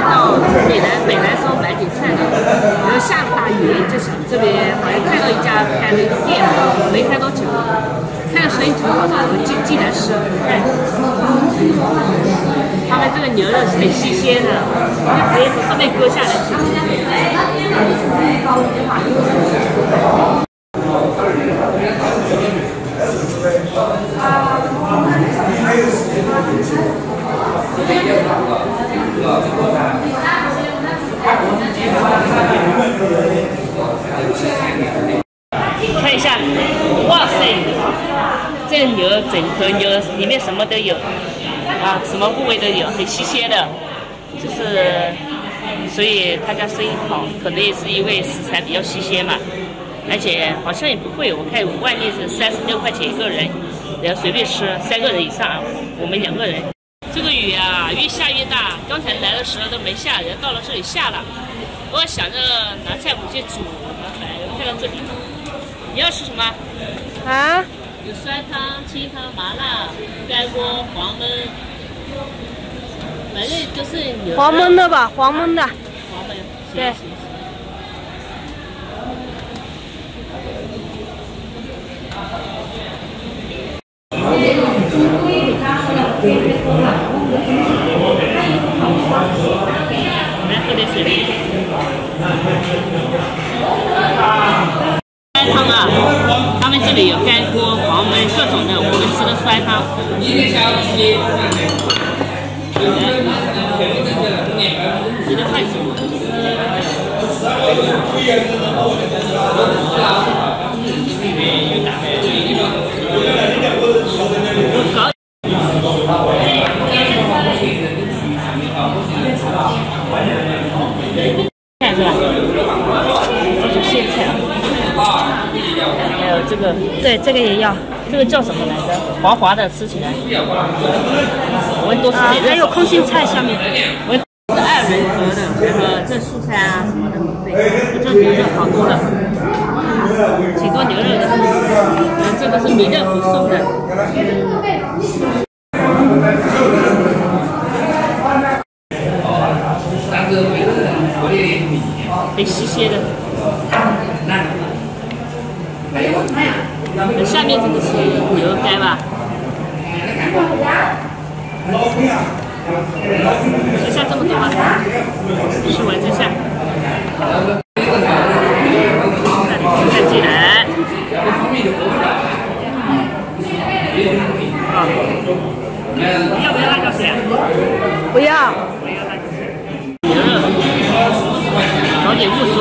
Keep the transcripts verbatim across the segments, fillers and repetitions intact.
来到美兰，美兰烧买点菜的，然后下了大雨，就是这边好像看到一家开了一个店，没开多久，看生意挺好的，我进进来吃。他们这个牛肉是很新鲜的，直接从上面割下来吃。看一下，哇塞，这牛整头牛里面什么都有啊，什么部位都有，很新鲜的，就是所以他家生意好，可能也是因为食材比较新鲜嘛，而且好像也不贵，我看外面是三十六块钱一个人，然后随便吃，三个人以上啊，我们两个人。这个雨啊，越下越大，刚才来的时候都没下，然后到了这里下了。 我想着拿菜脯去煮，麻烦。看到这里，你要吃什么？啊？有酸汤、清汤、麻辣、干锅、黄焖，反正就是牛。黄焖的吧，黄焖的。黄焖。对。我们喝点水。 酸汤啊，他们这里有干锅、黄焖各种的，我们吃的酸汤。你的筷子。搞。 这个对，这个也要。这个叫什么来着？滑滑的，吃起来。我们多吃点。还有空心菜，下面。我是二人和的，然后这蔬菜啊什么的，对，这牛肉好多了，挺多牛肉的。然后这个是弥勒佛送的。很新鲜的。 下面这个是牛肉干吧？就下这么多吧，吃完再下。看起来。要不要辣椒水？不要。牛肉，搞点雾酥。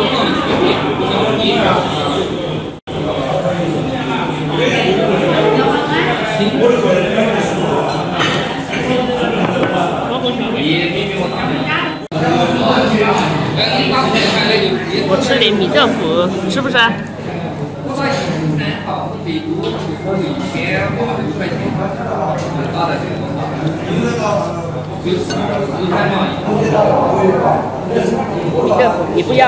我吃点米豆腐，吃不吃？米豆腐你不要？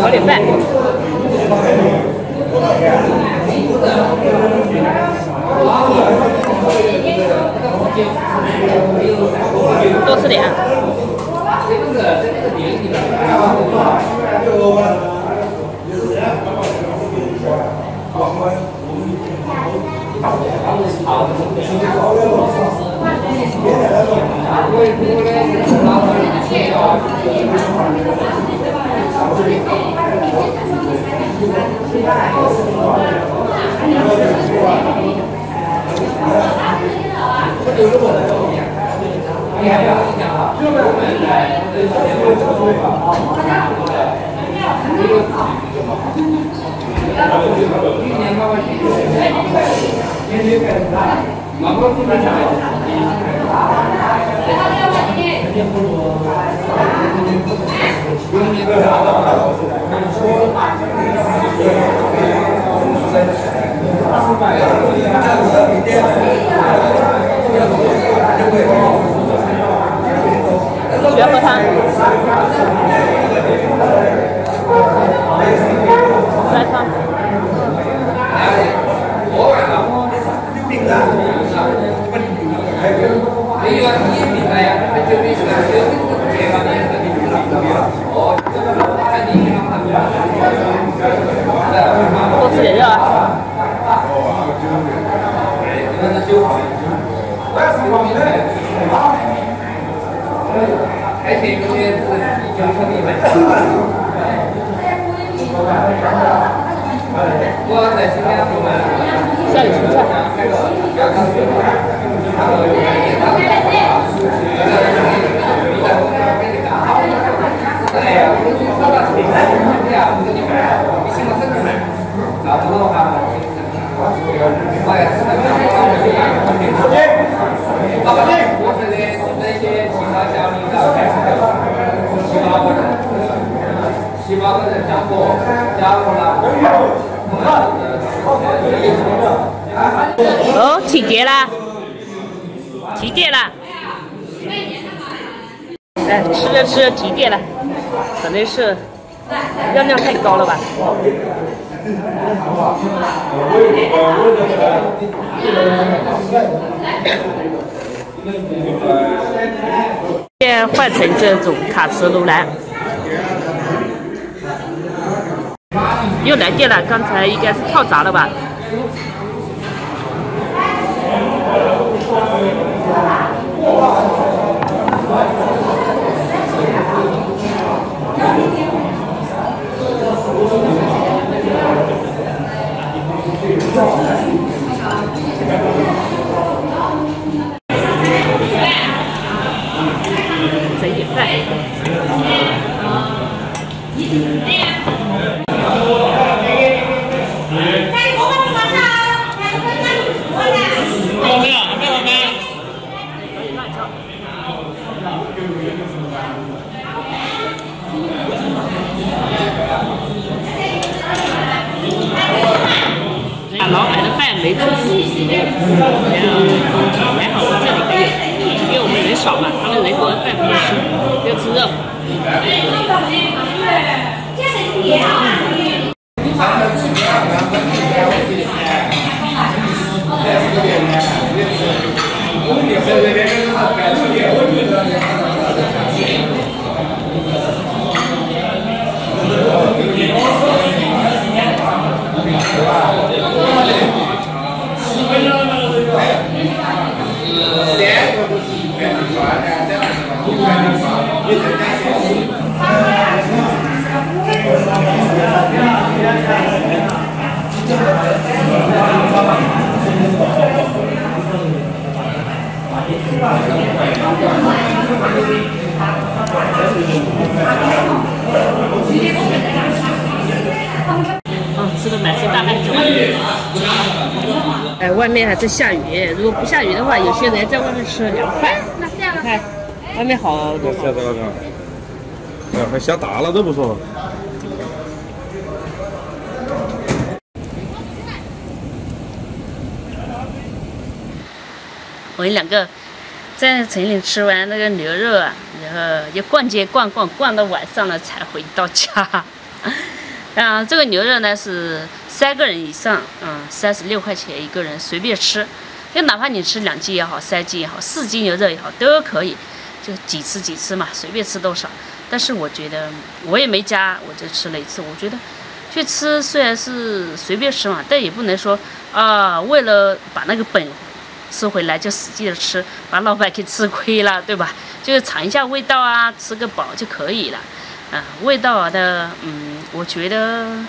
炒点饭。多吃点啊。多吃点肉啊！而且中间是已经彻底没了。 下雨蔬菜。七八个人加过，加过了。 哦，起碟啦！起碟啦！哎，吃着吃着起碟了，可能是热量太高了吧？现换成这种卡式炉兰。 又来电了，刚才应该是跳闸了吧？整点饭。嗯 老板的饭没出息，然后还好我这里可以，因为我们人少嘛，他们人多饭不能吃，要吃肉。哎，外面还在下雨，如果不下雨的话，有些人在外面吃凉快。那这样看，外面好凉快。哎，还下大了都不说。 我们两个在城里吃完那个牛肉啊，然后又逛街逛逛，逛到晚上了才回到家。啊，这个牛肉呢是三个人以上，嗯，三十六块钱一个人，随便吃，就哪怕你吃两斤也好，三斤也好，四斤牛肉也好都可以，就几次几次嘛，随便吃多少。但是我觉得我也没加，我就吃了一次，我觉得。 去吃虽然是随便吃嘛，但也不能说啊、呃，为了把那个本吃回来就使劲的吃，把老板给吃亏了，对吧？就是尝一下味道啊，吃个饱就可以了。啊、呃，味道的，嗯，我觉得，嗯、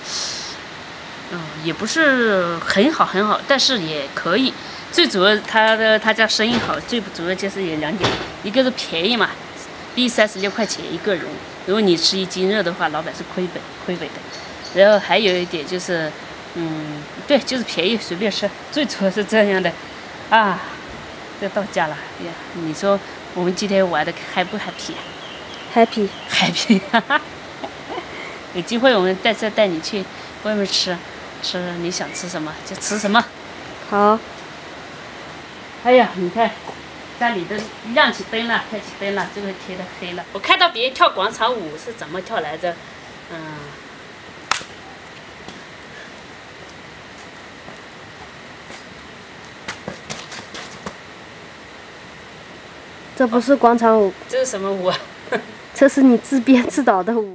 呃，也不是很好很好，但是也可以。最主要他的他家生意好，最主要就是有两点，一个是便宜嘛，低三十六块钱一个人，如果你吃一斤肉的话，老板是亏本亏本的。 然后还有一点就是，嗯，对，就是便宜，随便吃，最主要是这样的，啊，要到家了呀！你说我们今天玩的开不 happy？happy happy， 哈哈。有机会我们再再带你去外面吃，吃你想吃什么就吃什么。好。哎呀，你看，家里都亮起灯了，开起灯了，这个天都黑了。我看到别人跳广场舞是怎么跳来着？嗯。这不是广场舞，这是什么舞啊？这是你自编自导的舞。